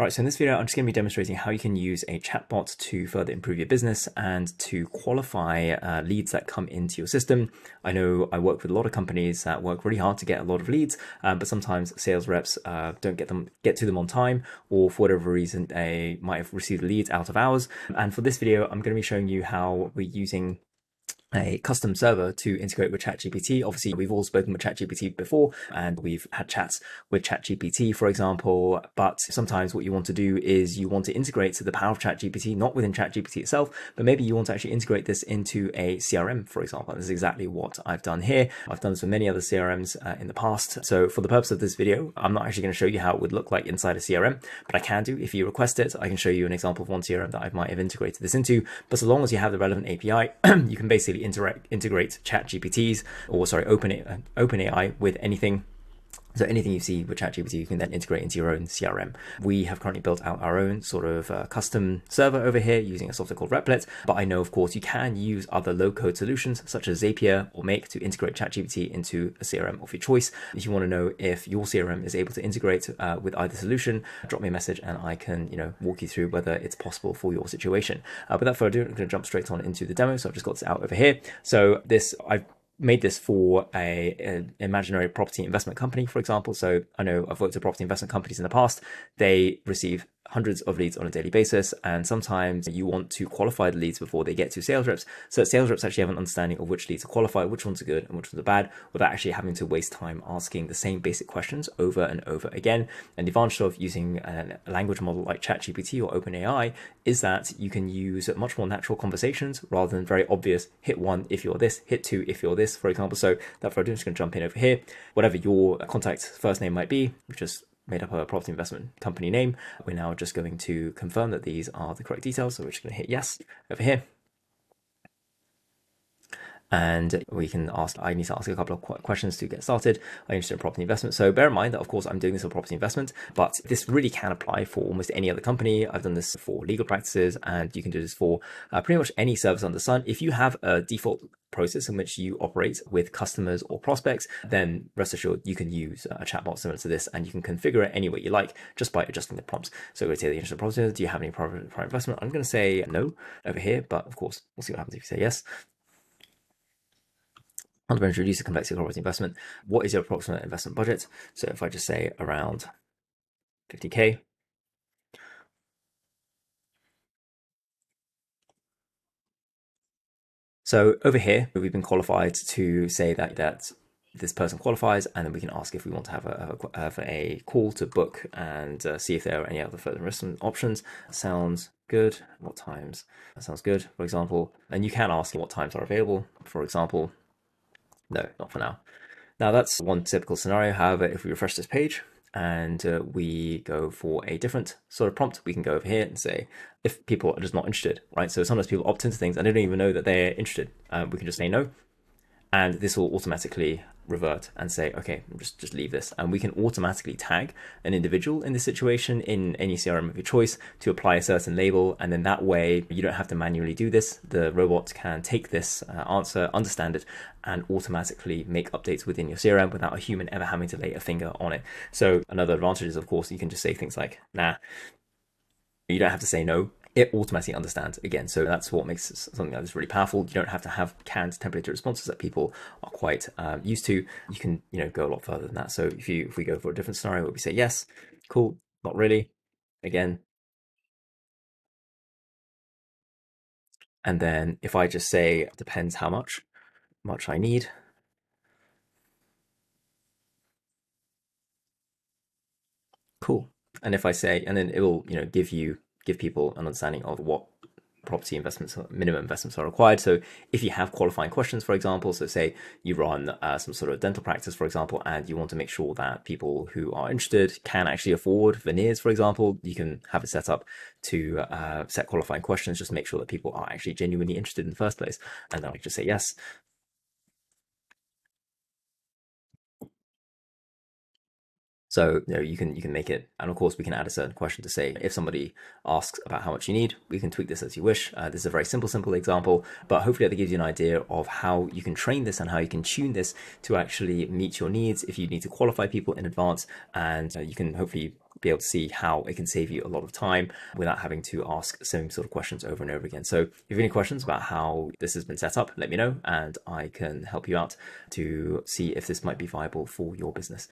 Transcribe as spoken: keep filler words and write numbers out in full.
All right, so in this video, I'm just gonna be demonstrating how you can use a chatbot to further improve your business and to qualify uh, leads that come into your system. I know I work with a lot of companies that work really hard to get a lot of leads, uh, but sometimes sales reps uh, don't get them get to them on time, or for whatever reason, they might have received leads out of hours. And for this video, I'm gonna be showing you how we're using a custom server to integrate with ChatGPT. Obviously, we've all spoken with ChatGPT before, and we've had chats with ChatGPT, for example, but sometimes what you want to do is you want to integrate the power of ChatGPT, not within ChatGPT itself, but maybe you want to actually integrate this into a C R M, for example. This is exactly what I've done here. I've done this with many other C R Ms uh, in the past. So for the purpose of this video, I'm not actually going to show you how it would look like inside a C R M, but I can do, if you request it, I can show you an example of one C R M that I might have integrated this into. But so long as you have the relevant A P I, you can basically Interact, integrate ChatGPTs, or sorry, Open OpenAI with anything. So anything you see with ChatGPT, you can then integrate into your own C R M. We have currently built out our own sort of uh, custom server over here using a software called Replit. But I know, of course, you can use other low-code solutions such as Zapier or Make to integrate ChatGPT into a C R M of your choice. If you want to know if your C R M is able to integrate uh, with either solution, drop me a message and I can, you know, walk you through whether it's possible for your situation. Uh, without further ado, I'm going to jump straight on into the demo. So I've just got this out over here. So this I've made this for a, a imaginary property investment company, for example. So I know I've worked with property investment companies in the past. They receive hundreds of leads on a daily basis, and sometimes you want to qualify the leads before they get to sales reps, so that sales reps actually have an understanding of which leads are qualified, which ones are good and which ones are bad, without actually having to waste time asking the same basic questions over and over again. And the advantage of using a language model like ChatGPT or OpenAI is that you can use much more natural conversations rather than very obvious hit one if you're this, hit two if you're this, for example. So that's what I'm just going to jump in over here. Whatever your contact's first name might be, which is made up a property investment company name. We're now just going to confirm that these are the correct details. So we're just going to hit yes over here. And we can ask, I need to ask a couple of questions to get started. I'm interested in property investment. So bear in mind that, of course, I'm doing this for property investment, but this really can apply for almost any other company. I've done this for legal practices, and you can do this for uh, pretty much any service under the sun. If you have a default process in which you operate with customers or prospects, then rest assured you can use a chatbot similar to this, and you can configure it any way you like just by adjusting the prompts. So we're going to say the interested property, do you have any prior investment? I'm going to say no over here, but of course, we'll see what happens if you say yes. I'm going to reduce the complexity of property investment. What is your approximate investment budget? So if I just say around fifty K. So over here, we've been qualified to say that that's this person qualifies, and then we can ask if we want to have a, have a call to book and uh, see if there are any other further investment options. Sounds good. What times? That sounds good, for example. And you can ask what times are available, for example. No, not for now. Now that's one typical scenario. However, if we refresh this page and uh, we go for a different sort of prompt, we can go over here and say, if people are just not interested, right? So sometimes people opt into things and they don't even know that they're interested. Uh, we can just say no. And this will automatically revert and say, okay, just, just leave this. And we can automatically tag an individual in this situation in any C R M of your choice to apply a certain label. And then that way you don't have to manually do this. The robot can take this uh, answer, understand it, and automatically make updates within your C R M without a human ever having to lay a finger on it. So another advantage is, of course, you can just say things like, nah, you don't have to say no. It automatically understands again. So that's what makes something like this really powerful. You don't have to have canned templated responses that people are quite um, used to. You can, you know, go a lot further than that. So if you, if we go for a different scenario where we say, yes, cool, not really, again. And then if I just say, depends how much, much I need. Cool. And if I say, and then it will, you know, give you, give people an understanding of what property investments, minimum investments are required. So if you have qualifying questions, for example, so say you run uh, some sort of dental practice, for example, and you want to make sure that people who are interested can actually afford veneers, for example, you can have it set up to uh, set qualifying questions, just to make sure that people are actually genuinely interested in the first place. And then I just say yes. So you know, you can you can make it, and of course we can add a certain question to say if somebody asks about how much you need, we can tweak this as you wish. Uh, this is a very simple, simple example, but hopefully that gives you an idea of how you can train this and how you can tune this to actually meet your needs if you need to qualify people in advance, and uh, you can hopefully be able to see how it can save you a lot of time without having to ask the same sort of questions over and over again. So if you have any questions about how this has been set up, let me know and I can help you out to see if this might be viable for your business.